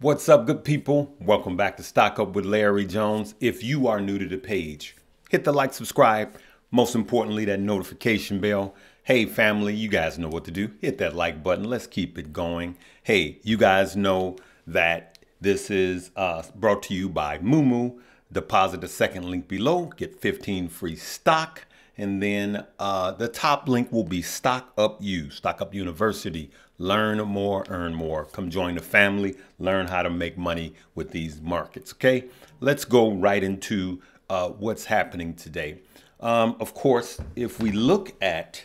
What's up, good people? Welcome back to Stock Up with Larry Jones. If you are new to the page, hit the like, subscribe, most importantly, that notification bell. Hey, family, you guys know what to do. Hit that like button. Let's keep it going. Hey, you guys know that this is brought to you by Moomoo. Deposit the second link below, get 15 free stock. And then the top link will be Stock Up Stock Up University. Learn more, earn more. Come join the family. Learn how to make money with these markets, okay? Let's go right into what's happening today. Of course, if we look at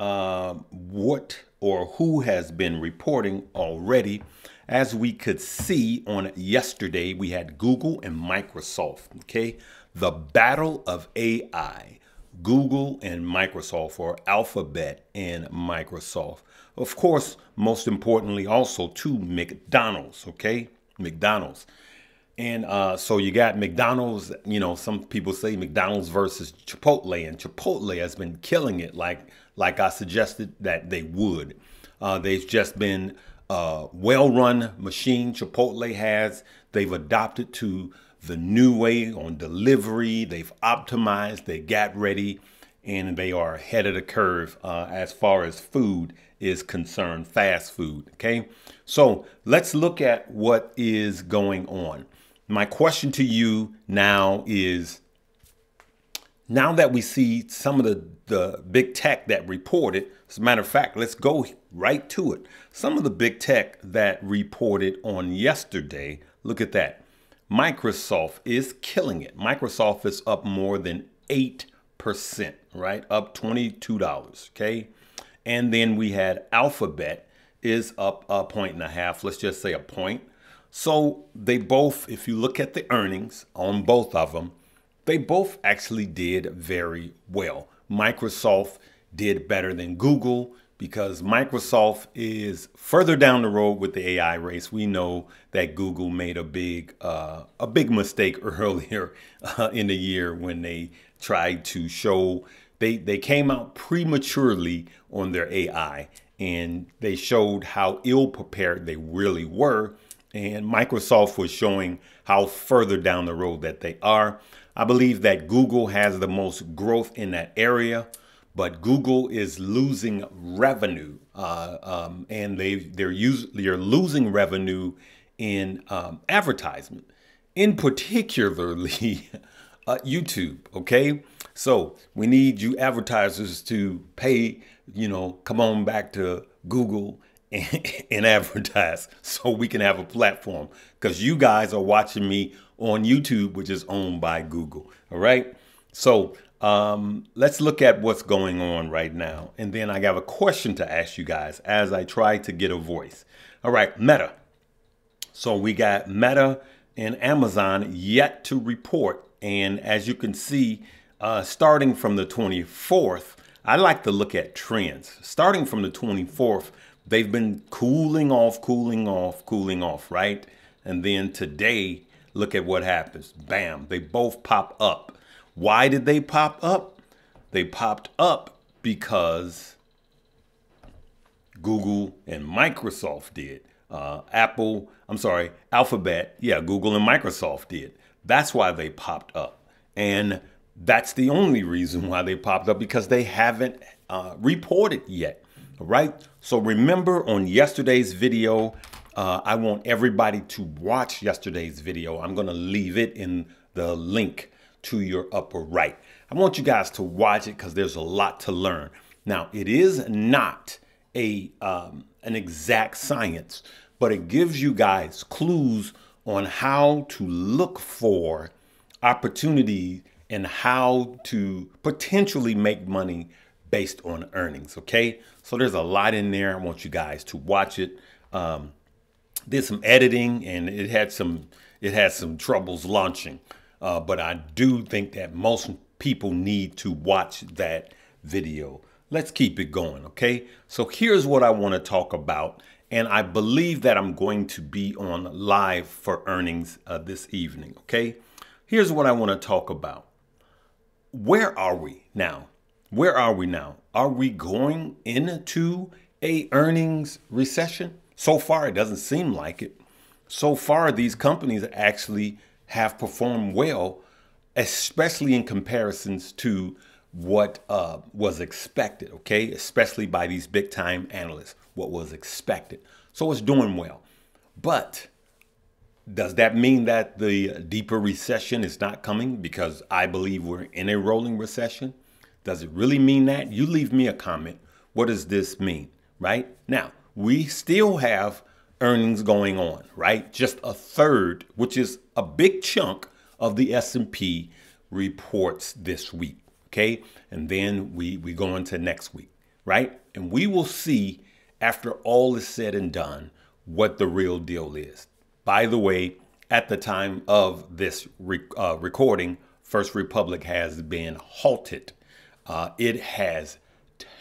what or who has been reporting already, as we could see on yesterday, we had Google and Microsoft, okay? The battle of AI. Google and Microsoft, or Alphabet and Microsoft. Of course, most importantly, also to McDonald's, okay? McDonald's. And so you got McDonald's, you know, some people say McDonald's versus Chipotle, and Chipotle has been killing it like I suggested that they would. They've just been a well-run machine. Chipotle has, they've adopted to the new way on delivery. They've optimized, they got ready, and they are ahead of the curve as far as food is concerned, fast food, okay? So let's look at what is going on. My question to you now is, now that we see some of the big tech that reported, as a matter of fact, let's go right to it. Some of the big tech that reported on yesterday, look at that. Microsoft is killing it. Microsoft is up more than 8%, right? Up $22, okay? And then we had Alphabet is up a point and a half, let's just say a point. So they both, if you look at the earnings on both of them, they both actually did very well. Microsoft did better than Google, because Microsoft is further down the road with the AI race. We know that Google made a big mistake earlier in the year when they tried to show, they came out prematurely on their AI, and they showed how ill prepared they really were. And Microsoft was showing how further down the road that they are. I believe that Google has the most growth in that area, but Google is losing revenue, and they're losing revenue in advertisement, in particularly YouTube. Okay, so we need you advertisers to pay. You know, come on back to Google and advertise, so we can have a platform, because you guys are watching me on YouTube, which is owned by Google. All right, so. Let's look at what's going on right now. And then I have a question to ask you guys as I try to get a voice. All right, Meta. So we got Meta and Amazon yet to report. And as you can see, starting from the 24th, I like to look at trends. Starting from the 24th, they've been cooling off, right? And then today, look at what happens. Bam, they both pop up. Why did they pop up? They popped up because Google and Microsoft did. Alphabet. Yeah, Google and Microsoft did. That's why they popped up. And that's the only reason why they popped up, because they haven't reported yet, right? So remember on yesterday's video, I want everybody to watch yesterday's video. I'm going to leave it in the link to your upper right. I want you guys to watch it, because there's a lot to learn. Now, it is not an exact science, but it gives you guys clues on how to look for opportunity and how to potentially make money based on earnings, okay? So there's a lot in there. I want you guys to watch it. There's some editing, and it had some troubles launching. But I do think that most people need to watch that video. Let's keep it going, okay? So here's what I want to talk about. And I believe that I'm going to be on live for earnings this evening, okay? Here's what I want to talk about. Where are we now? Where are we now? Are we going into a earnings recession? So far, it doesn't seem like it. so far these companies actually have performed well, especially in comparisons to what was expected, okay? Especially by these big time analysts, what was expected. So it's doing well. But does that mean that the deeper recession is not coming? Because I believe we're in a rolling recession. Does it really mean that? You leave me a comment. What does this mean, right? Now, we still have earnings going on, right? Just a third, which is a big chunk of the S&P reports this week, okay? And then we go into next week, right? And we will see, after all is said and done, what the real deal is. By the way, at the time of this recording, First Republic has been halted. It has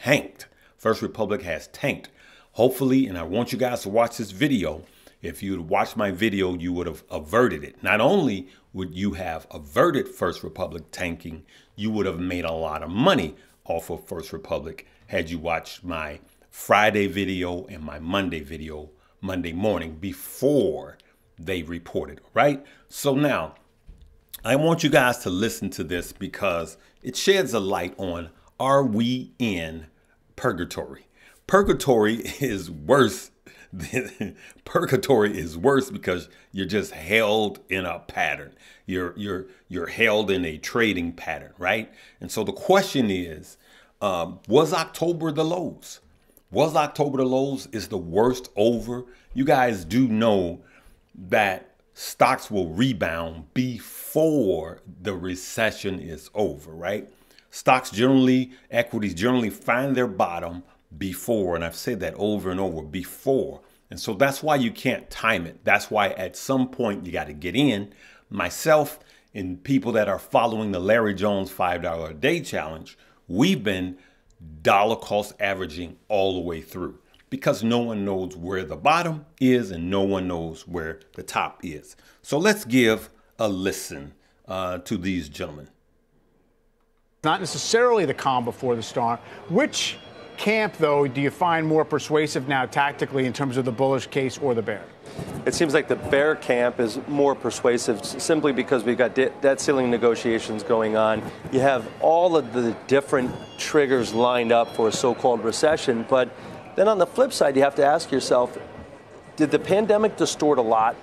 tanked. First Republic has tanked. Hopefully, and I want you guys to watch this video, if you'd watched my video, you would have averted it. Not only would you have averted First Republic tanking, you would have made a lot of money off of First Republic had you watched my Friday video and my Monday video, Monday morning, before they reported, right? So now I want you guys to listen to this because it sheds a light on, are we in purgatory? Purgatory is worse. Purgatory is worse because you're just held in a pattern. You're held in a trading pattern, right? And so the question is, was October the lows? Was October the lows? Is the worst over? You guys do know that stocks will rebound before the recession is over, right? Stocks generally, equities generally find their bottom before, and I've said that over and over, before. And so that's why you can't time it. That's why at some point you got to get in. Myself and people that are following the Larry Jones $5 a day challenge, we've been dollar cost averaging all the way through, because no one knows where the bottom is and no one knows where the top is. So let's give a listen to these gentlemen. Not necessarily the calm before the storm. Which camp, though, do you find more persuasive now tactically in terms of the bullish case or the bear? It seems like the bear camp is more persuasive simply because we've got debt ceiling negotiations going on. You have all of the different triggers lined up for a so-called recession, but then on the flip side, you have to ask yourself, did the pandemic distort a lot?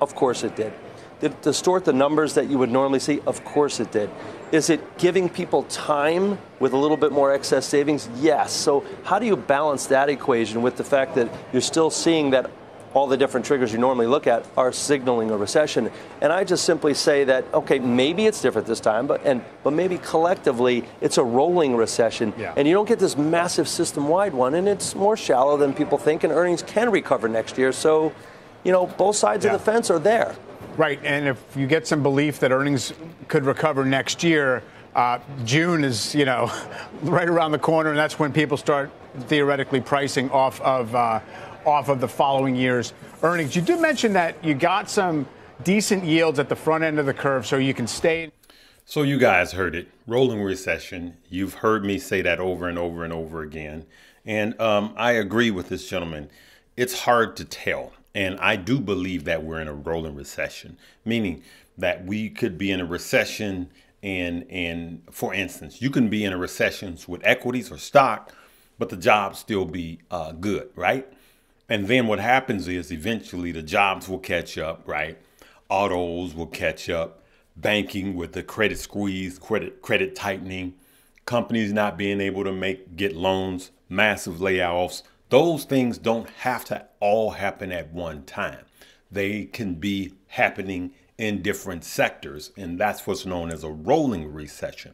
Of course it did. Did it distort the numbers that you would normally see? Of course it did. Is it giving people time with a little bit more excess savings? Yes. So how do you balance that equation with the fact that you're still seeing that all the different triggers you normally look at are signaling a recession? And I just simply say that, okay, maybe it's different this time, but maybe collectively it's a rolling recession. Yeah. And you don't get this massive system-wide one, and it's more shallow than people think, and earnings can recover next year. So, you know, both sides of the fence are there. Right, and if you get some belief that earnings could recover next year, June is, you know, right around the corner, and that's when people start theoretically pricing off of the following year's earnings. You did mention that you got some decent yields at the front end of the curve, so you can stay. So you guys heard it, rolling recession. You've heard me say that over and over and over again. And I agree with this gentleman. It's hard to tell. And I do believe that we're in a rolling recession, meaning that we could be in a recession. And for instance, you can be in a recession with equities or stock, but the jobs still be good, right? And then what happens is eventually the jobs will catch up, right? Autos will catch up, banking with the credit squeeze, credit tightening, companies not being able to get loans, massive layoffs. Those things don't have to all happen at one time. They can be happening in different sectors, and that's what's known as a rolling recession.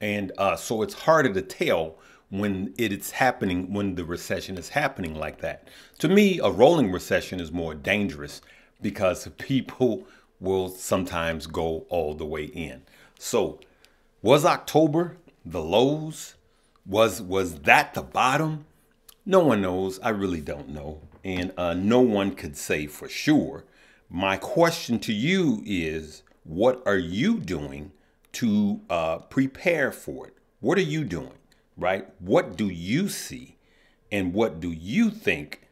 And so it's harder to tell when it's happening, when the recession is happening like that. To me, a rolling recession is more dangerous because people will sometimes go all the way in. So was October the lows? Was that the bottom? No one knows. I really don't know. And no one could say for sure. My question to you is, what are you doing to prepare for it? What are you doing? Right? What do you see? And what do you think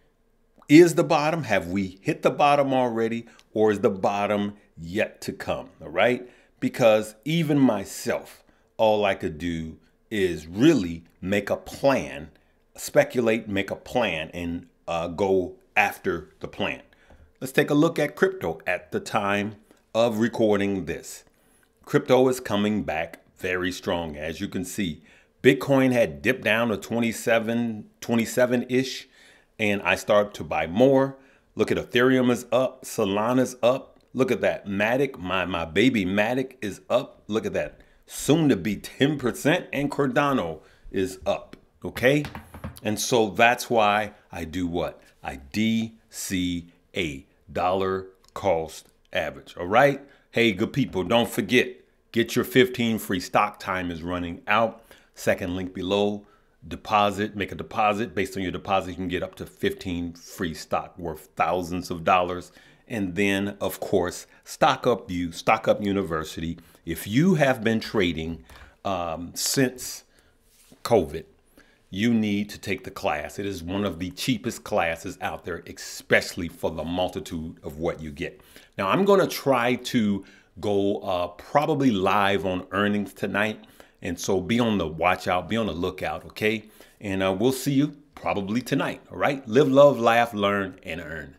is the bottom? Have we hit the bottom already, or is the bottom yet to come? All right, because even myself, all I could do is really make a plan, speculate, make a plan, and go after the plan. Let's take a look at crypto at the time of recording this. Crypto is coming back very strong. As you can see, Bitcoin had dipped down to 27-ish, and I started to buy more. Look at Ethereum is up, Solana's up. Look at that, Matic, my baby Matic is up. Look at that, soon to be 10%, and Cardano is up, okay? And so that's why I do what? I DCA, dollar cost average, all right? Hey, good people, don't forget, get your 15 free stock. Time is running out. Second link below, deposit, make a deposit. Based on your deposit, you can get up to 15 free stock worth thousands of dollars. And then of course, Stock Up University. If you have been trading since COVID, you need to take the class. It is one of the cheapest classes out there, especially for the multitude of what you get. Now I'm gonna try to go probably live on earnings tonight. And so be on the watch out, be on the lookout, okay? And we'll see you probably tonight, all right? Live, love, laugh, learn, and earn.